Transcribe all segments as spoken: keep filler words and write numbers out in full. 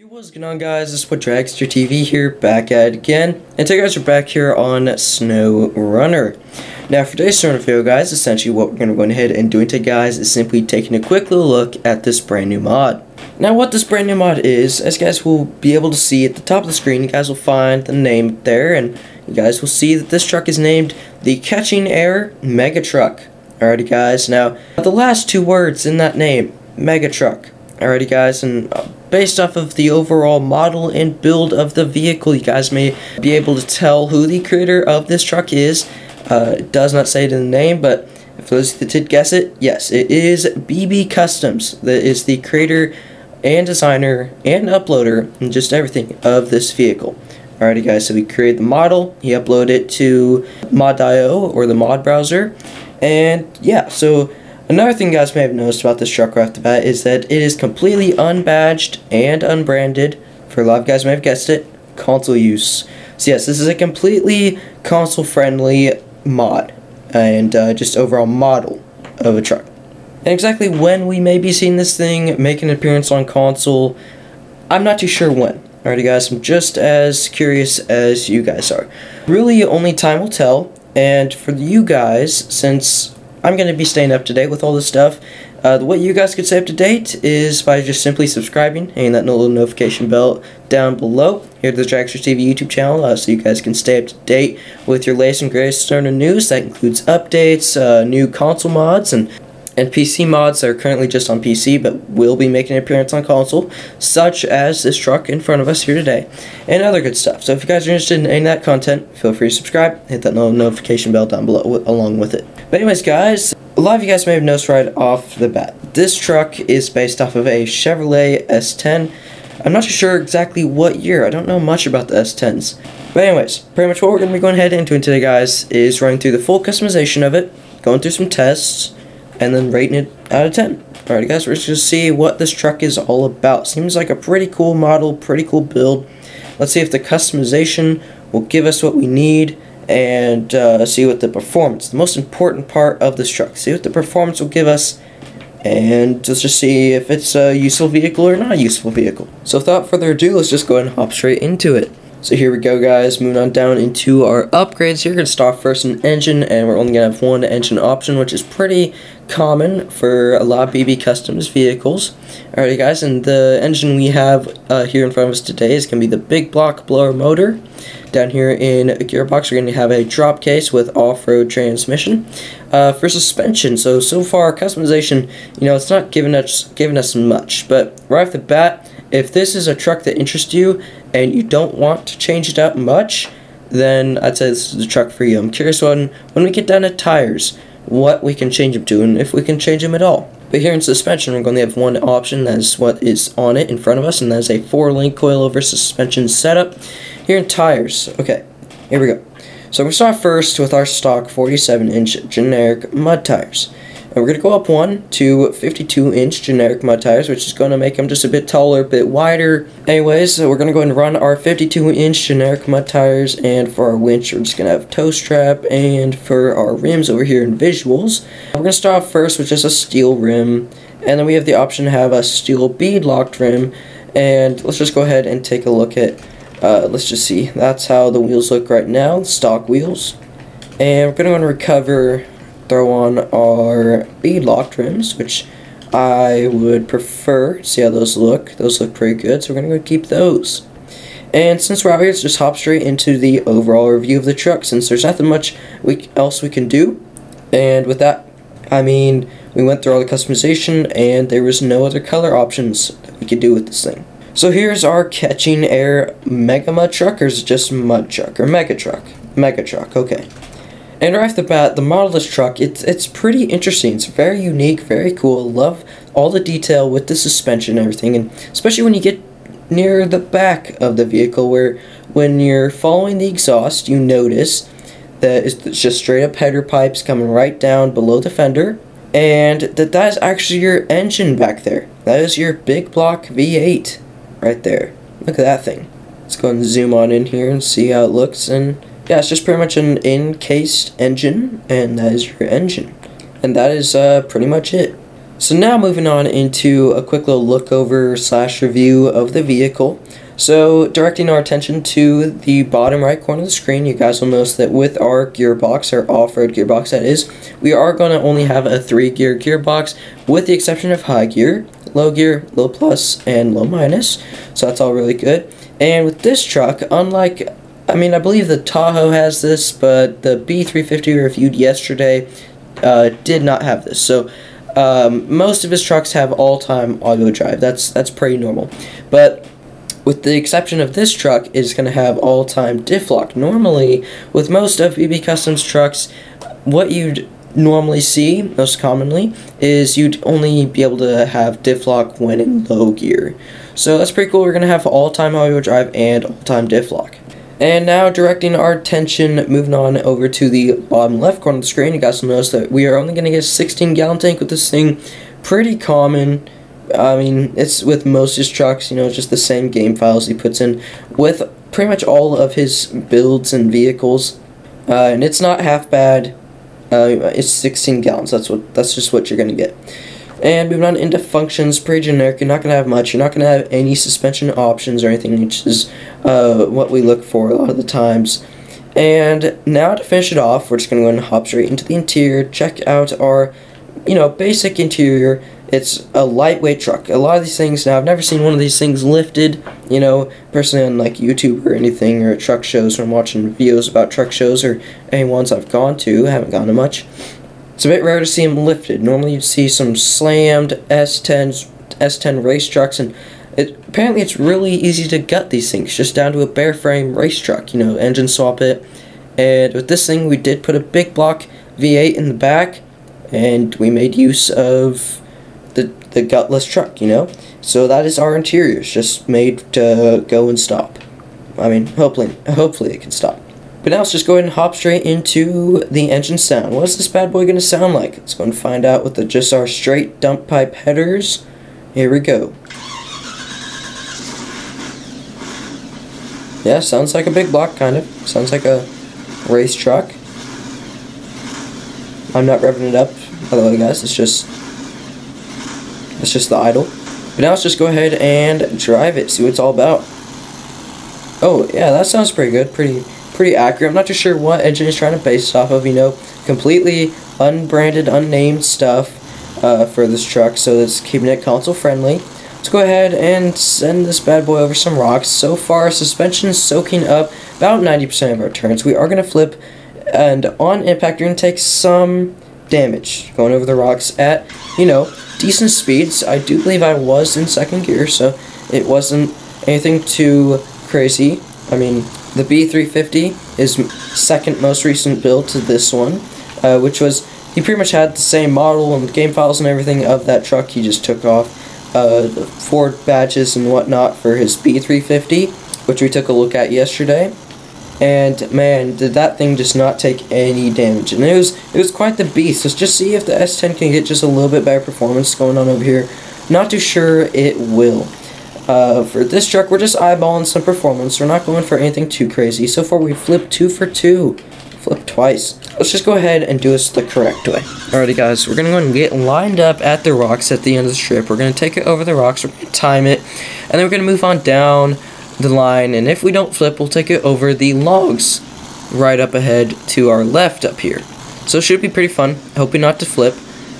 Yo, what's going on, guys? This is what DragsterTV here, back at it again, and today, guys, we're back here on Snow Runner. Now, for today's Snow Runner video, guys, essentially what we're going to go ahead and do today, guys, is simply taking a quick little look at this brand new mod. Now, what this brand new mod is, as you guys will be able to see at the top of the screen, you guys will find the name there, and you guys will see that this truck is named the Catching Air Mega Truck. Alrighty, guys. Now, the last two words in that name, Mega Truck. Alrighty, guys, and Uh, based off of the overall model and build of the vehicle, you guys may be able to tell who the creator of this truck is. Uh, it does not say it in the name, but for those that did guess it, yes, it is B B Customs. That is the creator and designer and uploader and just everything of this vehicle. Alrighty, guys, so we create the model, he uploaded it to Mod dot I O or the mod browser, and yeah, so another thing you guys may have noticed about this truck right off the bat is that it is completely unbadged and unbranded. For a lot of guys may have guessed it, console use. So yes, this is a completely console-friendly mod and uh, just overall model of a truck. And exactly when we may be seeing this thing make an appearance on console, I'm not too sure when. Alrighty, guys, I'm just as curious as you guys are. Really, only time will tell, and for you guys, since I'm going to be staying up to date with all this stuff, Uh, the way you guys could stay up to date is by just simply subscribing and that little notification bell down below here to the DragsterTV YouTube channel, uh, so you guys can stay up to date with your latest and greatest Snow Runner news. That includes updates, uh, new console mods, and, and P C mods that are currently just on P C but will be making an appearance on console, such as this truck in front of us here today, and other good stuff. So if you guys are interested in any of that content, feel free to subscribe, hit that little notification bell down below along with it. But anyways, guys, a lot of you guys may have noticed right off the bat, this truck is based off of a Chevrolet S ten. I'm not sure exactly what year. I don't know much about the S tens. But anyways, pretty much what we're going to be going ahead and doing today, guys, is running through the full customization of it, going through some tests, and then rating it out of ten. Alright, guys, we're just going to see what this truck is all about. Seems like a pretty cool model, pretty cool build. Let's see if the customization will give us what we need, and uh, see what the performance, the most important part of this truck, see what the performance will give us, and let's just see if it's a useful vehicle or not a useful vehicle. So without further ado, let's just go ahead and hop straight into it. So here we go, guys, moving on down into our upgrades. Here we're going to start first an engine, and we're only going to have one engine option, which is pretty common for a lot of B B Customs vehicles. Alrighty, guys, and the engine we have uh, here in front of us today is going to be the big block blower motor. Down here in a gearbox, we're going to have a drop case with off-road transmission. Uh, for suspension, so so far customization, you know, it's not giving us giving us much. But right off the bat, if this is a truck that interests you and you don't want to change it up much, then I'd say this is the truck for you. I'm curious when when we get down to tires, what we can change them to, and if we can change them at all. But here in suspension, we're going to have one option. That is what is on it in front of us, and that is a four-link coilover suspension setup. Here in tires, okay, here we go. So we start first with our stock forty-seven inch generic mud tires. And we're going to go up one to fifty-two inch generic mud tires, which is going to make them just a bit taller, a bit wider. Anyways, so we're going to go ahead and run our fifty-two inch generic mud tires, and for our winch, we're just going to have toe strap, and for our rims over here in visuals, we're going to start off first with just a steel rim, and then we have the option to have a steel bead locked rim, and let's just go ahead and take a look at, uh, let's just see, that's how the wheels look right now, stock wheels, and we're going to go and recover, throw on our bead locked rims, which I would prefer. See how those look? Those look pretty good, so we're going to go keep those. And since we're out here, let's just hop straight into the overall review of the truck, since there's nothing much we, else we can do. And with that, I mean, we went through all the customization, and there was no other color options that we could do with this thing. So here's our Catching Air Mega Mud Truck, or is it just Mud Truck, or Mega Truck? Mega Truck, okay. And right off the bat, the model of this truck, it's, it's pretty interesting. It's very unique, very cool. Love all the detail with the suspension and everything, and especially when you get near the back of the vehicle, where when you're following the exhaust, you notice that it's just straight up header pipes coming right down below the fender, and that that is actually your engine back there. That is your big block V eight right there. Look at that thing. Let's go ahead and zoom on in here and see how it looks, and yeah, it's just pretty much an encased engine, and that is your engine. And that is uh, pretty much it. So now moving on into a quick little look over slash review of the vehicle. So directing our attention to the bottom right corner of the screen, you guys will notice that with our gearbox, our off-road gearbox that is, we are going to only have a three-gear gearbox with the exception of high gear, low gear, low plus, and low minus. So that's all really good. And with this truck, unlike, I mean, I believe the Tahoe has this, but the B three fifty we reviewed yesterday uh, did not have this. So Um, most of his trucks have all-time auto drive. That's that's pretty normal. But with the exception of this truck, it's going to have all-time diff lock. Normally, with most of B B Customs trucks, what you'd normally see, most commonly, is you'd only be able to have diff lock when in low gear. So that's pretty cool. We're going to have all-time auto drive and all-time diff lock. And now directing our attention, moving on over to the bottom left corner of the screen, you guys will notice that we are only going to get a sixteen gallon tank with this thing. Pretty common. I mean, it's with most of his trucks, you know, just the same game files he puts in with pretty much all of his builds and vehicles. Uh, and it's not half bad. Uh, it's sixteen gallons. That's what. That's just what you're going to get. And moving on into functions, pretty generic. You're not going to have much. You're not going to have any suspension options or anything, which is uh, what we look for a lot of the times. And now to finish it off, we're just going to go and hop straight into the interior, check out our, you know, basic interior. It's a lightweight truck. A lot of these things, now I've never seen one of these things lifted, you know, personally on like YouTube or anything or truck shows when I'm watching videos about truck shows or any ones I've gone to. I haven't gone to much. It's a bit rare to see them lifted. Normally you'd see some slammed S ten race trucks, and it, apparently it's really easy to gut these things, just down to a bare frame race truck, you know, engine swap it. And with this thing, we did put a big block V eight in the back, and we made use of the, the gutless truck, you know. So that is our interior. It's just made to go and stop. I mean, hopefully, hopefully it can stop. But now let's just go ahead and hop straight into the engine sound. What is this bad boy going to sound like? Let's go and find out with the, just our straight dump pipe headers. Here we go. Yeah, sounds like a big block, kind of. Sounds like a race truck. I'm not revving it up, by the way, guys. It's just, it's just the idle. But now let's just go ahead and drive it, see what it's all about. Oh, yeah, that sounds pretty good. Pretty... pretty accurate. I'm not too sure what engine is trying to base it off of, you know, completely unbranded, unnamed stuff uh, for this truck, so it's keeping it console friendly. Let's go ahead and send this bad boy over some rocks. So far, suspension is soaking up about ninety percent of our turns. We are going to flip, and on impact, you're going to take some damage going over the rocks at, you know, decent speeds. I do believe I was in second gear, so it wasn't anything too crazy. I mean, the B three fifty is second most recent build to this one, uh, which was, he pretty much had the same model and game files and everything of that truck. He just took off uh, the Ford badges and whatnot for his B three fifty, which we took a look at yesterday. And man, did that thing just not take any damage. And it was, it was quite the beast. Let's just see if the S ten can get just a little bit better performance going on over here. Not too sure it will. Uh, for this truck, we're just eyeballing some performance. We're not going for anything too crazy. So far, we flipped two for two. Flipped twice. Let's just go ahead and do this the correct way. Alrighty, guys. We're going to go and get lined up at the rocks at the end of the strip. We're going to take it over the rocks. We're going to time it. And then we're going to move on down the line. And if we don't flip, we'll take it over the logs right up ahead to our left up here. So it should be pretty fun. Hoping not to flip.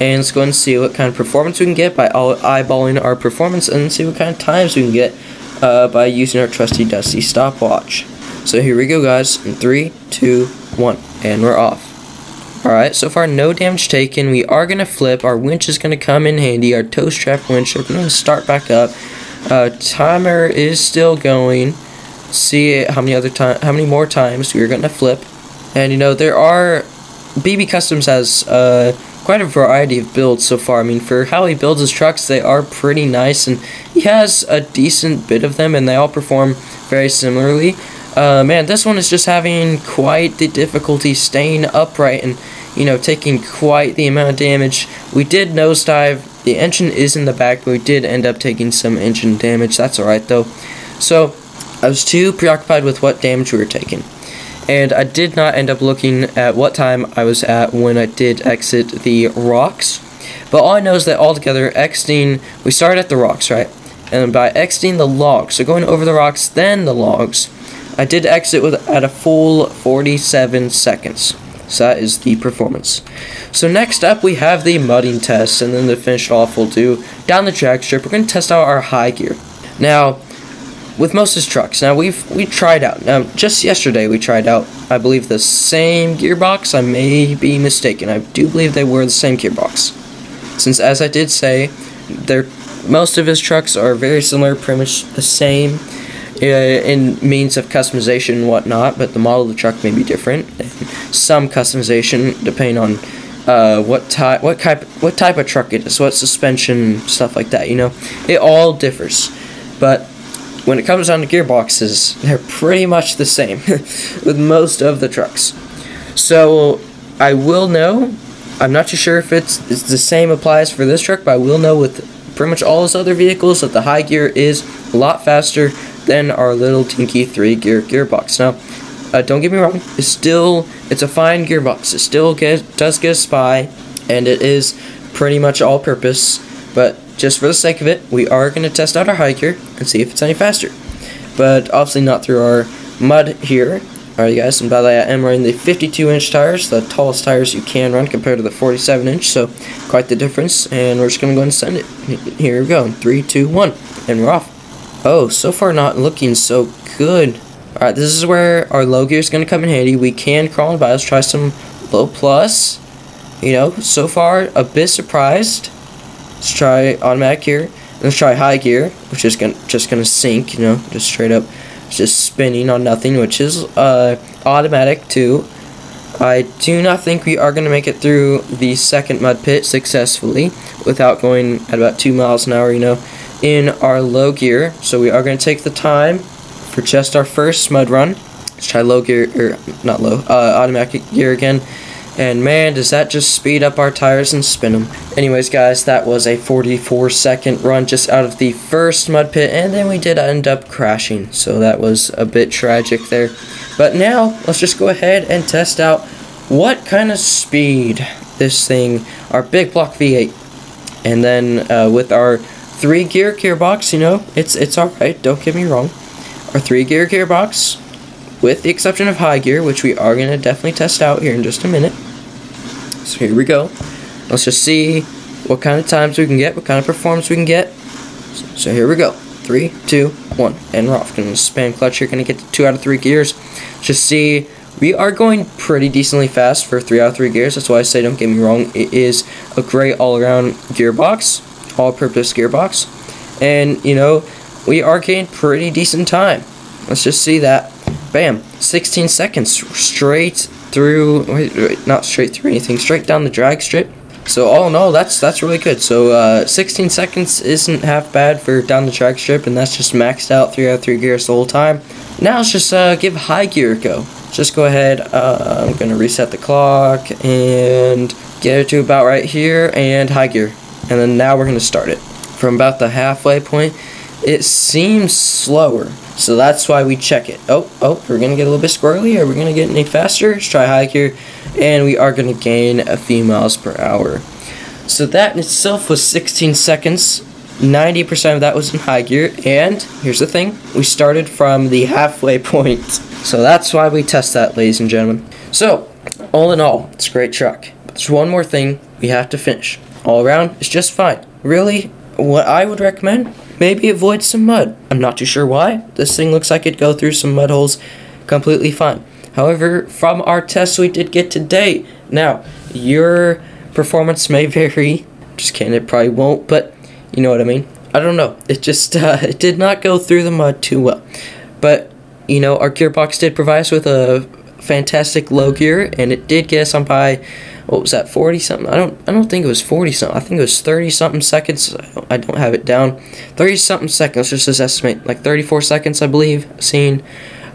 And let's go and see what kind of performance we can get by eyeballing our performance, and see what kind of times we can get uh, by using our trusty dusty stopwatch. So here we go, guys, in three, two, one, and we're off. Alright, so far no damage taken. We are going to flip. Our winch is going to come in handy, our tow strap winch. We're going to start back up. Uh, timer is still going. Let's see how many, other how many more times we're going to flip. And you know, there are... B B Customs has... Uh, quite a variety of builds so far. I mean, for how he builds his trucks, they are pretty nice, and he has a decent bit of them, and they all perform very similarly. Uh, man, this one is just having quite the difficulty staying upright and, you know, taking quite the amount of damage. We did nosedive. The engine is in the back, but we did end up taking some engine damage. That's alright, though. So, I was too preoccupied with what damage we were taking. And I did not end up looking at what time I was at when I did exit the rocks. But all I know is that altogether, exiting, we started at the rocks, right? And by exiting the logs, so going over the rocks, then the logs, I did exit with at a full forty-seven seconds. So that is the performance. So next up, we have the mudding test, and then to finish it off, we'll do down the drag strip. We're going to test out our high gear. Now, with most of his trucks, now we've we tried out. Now, just yesterday, we tried out, I believe, the same gearbox. I may be mistaken. I do believe they were the same gearbox, since, as I did say, they're most of his trucks are very similar, pretty much the same uh, in means of customization and whatnot, but the model of the truck may be different. Some customization depending on uh, what type, what type, what type of truck it is, what suspension, stuff like that. You know, it all differs. But when it comes down to gearboxes, they're pretty much the same with most of the trucks. So I will know. I'm not too sure if it's, it's the same applies for this truck, but I will know with pretty much all his other vehicles that the high gear is a lot faster than our little tinky three-gear gearbox. Now, uh, don't get me wrong, it's still, it's a fine gearbox. It still get, does get a spy, and it is pretty much all-purpose, but just for the sake of it, we are going to test out our high gear and see if it's any faster. But obviously not through our mud here. Alright guys, and by the way, I am running the fifty-two inch tires, the tallest tires you can run compared to the forty-seven inch, so quite the difference, and we're just going to go ahead and send it. Here we go, in three, two, one, and we're off. Oh, so far not looking so good. Alright, this is where our low gear is going to come in handy. We can crawl by, let's try some low plus. You know, so far a bit surprised. Let's try automatic gear, let's try high gear, which is gonna, just going to sink, you know, just straight up. Just spinning on nothing, which is uh, automatic too. I do not think we are going to make it through the second mud pit successfully without going at about two miles an hour, you know, in our low gear. So we are going to take the time for just our first mud run. Let's try low gear, or not low, uh, automatic gear again. And man, does that just speed up our tires and spin them. Anyways, guys, that was a forty-four second run just out of the first mud pit, and then we did end up crashing. So that was a bit tragic there. But now, let's just go ahead and test out what kind of speed this thing, our big block V eight. And then uh, with our three-gear gearbox, you know, it's, it's alright, don't get me wrong. Our three-gear gearbox, with the exception of high gear, which we are going to definitely test out here in just a minute. So here we go. Let's just see what kind of times we can get, what kind of performance we can get. So here we go. Three, two, one, and we're off. Going to spam clutch here. Going to get to two out of three gears. Just see, we are going pretty decently fast for three out of three gears. That's why I say, don't get me wrong, it is a great all-around gearbox, all-purpose gearbox, and you know we are getting pretty decent time. Let's just see that. Bam, sixteen seconds straight through, wait, wait, not straight through anything, straight down the drag strip. So all in all, that's that's really good. So uh, sixteen seconds isn't half bad for down the drag strip, and that's just maxed out three out of three gears the whole time. Now let's just uh, give high gear a go. Just go ahead, uh, I'm going to reset the clock, and get it to about right here, and high gear. And then now we're going to start it. From about the halfway point, it seems slower, so that's why we check it. Oh, oh, we're going to get a little bit squirrely. Are we going to get any faster? Let's try high gear, and we are going to gain a few miles per hour. So that in itself was sixteen seconds. ninety percent of that was in high gear, and here's the thing. We started from the halfway point, so that's why we test that, ladies and gentlemen. So, all in all, it's a great truck. There's one more thing we have to finish. All around, it's just fine. Really, what I would recommend, maybe avoid some mud. I'm not too sure why. This thing looks like it'd go through some mud holes completely fine. However, from our tests we did get today, now, your performance may vary. Just kidding, it probably won't, but you know what I mean. I don't know. It just, uh, it did not go through the mud too well. But, you know, our gearbox did provide us with a fantastic low gear, and it did get us on by, what was that, forty something? I don't I don't think it was forty something. I think it was thirty something seconds. I don't, I don't have it down. thirty something seconds, just as estimate, like thirty-four seconds I believe, seen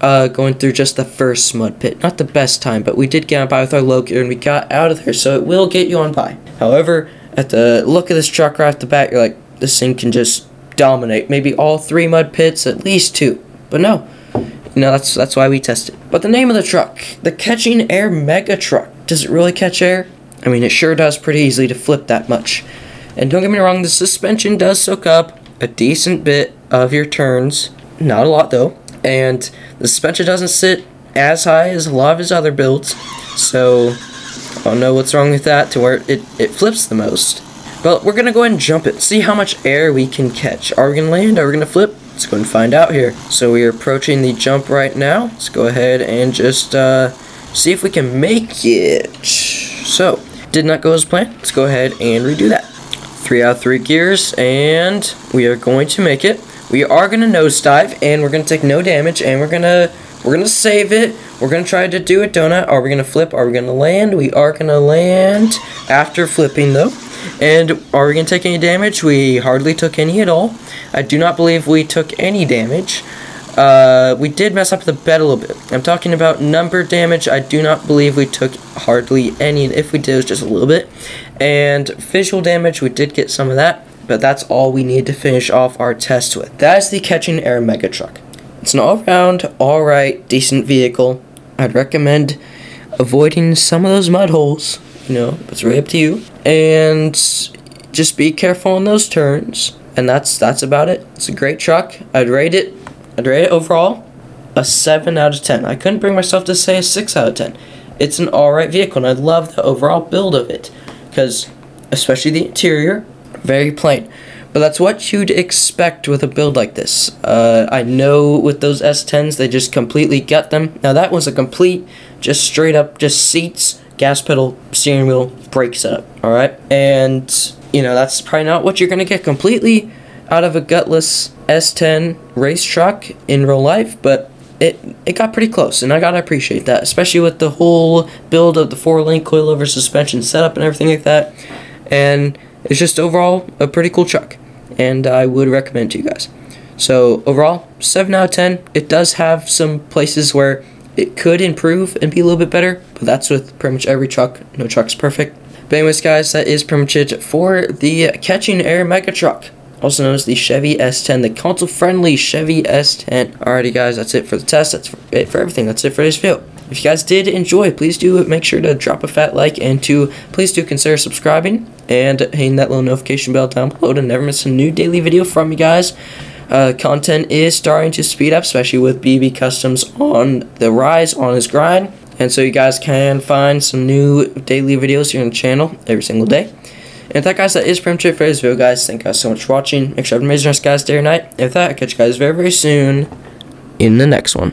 uh, going through just the first mud pit. Not the best time, but we did get on by with our low gear, and we got out of there, so it will get you on by. However, at the look of this truck right off the bat, you're like, this thing can just dominate. Maybe all three mud pits, at least two. But no. No, that's that's why we tested. But the name of the truck, the Catching Air Mega Truck. Does it really catch air? I mean, it sure does pretty easily to flip that much. And don't get me wrong, the suspension does soak up a decent bit of your turns. Not a lot, though. And the suspension doesn't sit as high as a lot of his other builds. So, I don't know what's wrong with that to where it, it flips the most. But we're going to go ahead and jump it. See how much air we can catch. Are we going to land? Are we going to flip? Let's go ahead and find out here. So we are approaching the jump right now. Let's go ahead and just uh, see if we can make it. So, did not go as planned. Let's go ahead and redo that. Three out of three gears, and we are going to make it. We are going to nosedive, and we're going to take no damage, and we're going to we're going to save it. We're going to try to do it, donut. Are we going to flip? Are we going to land? We are going to land after flipping, though. And are we going to take any damage? We hardly took any at all. I do not believe we took any damage. Uh, we did mess up the bed a little bit. I'm talking about number damage. I do not believe we took hardly any. If we did, it was just a little bit. And visual damage, we did get some of that. But that's all we need to finish off our test with. That is the Catching Air Mega Truck. It's an all-round, all-right, decent vehicle. I'd recommend avoiding some of those mud holes. You know, it's really up to you. And just be careful on those turns. And that's that's about it. It's a great truck. I'd rate it. I'd rate it overall a seven out of ten. I couldn't bring myself to say a six out of ten. It's an alright vehicle, and I love the overall build of it. Because, especially the interior, very plain. But that's what you'd expect with a build like this. Uh, I know with those S tens, they just completely gut them. Now that was a complete, just straight up, just seats, gas pedal, steering wheel, brake setup, alright? And, you know, that's probably not what you're going to get completely out of a gutless S ten race truck in real life, but it, it got pretty close, and I gotta appreciate that, especially with the whole build of the four-link coilover suspension setup and everything like that, and it's just overall a pretty cool truck, and I would recommend to you guys. So, overall, seven out of ten, it does have some places where it could improve and be a little bit better, but that's with pretty much every truck. No truck's perfect. But anyways, guys, that is pretty much it for the Catching Air Mega Truck, also known as the Chevy S ten, the console-friendly Chevy S ten. Alrighty, guys, that's it for the test. That's it for everything. That's it for this video. If you guys did enjoy, please do make sure to drop a fat like, and to please do consider subscribing and hitting that little notification bell down below to never miss a new daily video from you guys. Uh, content is starting to speed up, especially with B B Customs on the rise, on his grind. And so you guys can find some new daily videos here on the channel every single day. And with that, guys, that is pretty much it for this video, guys. Thank you guys so much for watching. Make sure you have an amazing rest, guys, day or night. And with that, I'll catch you guys very, very soon in the next one.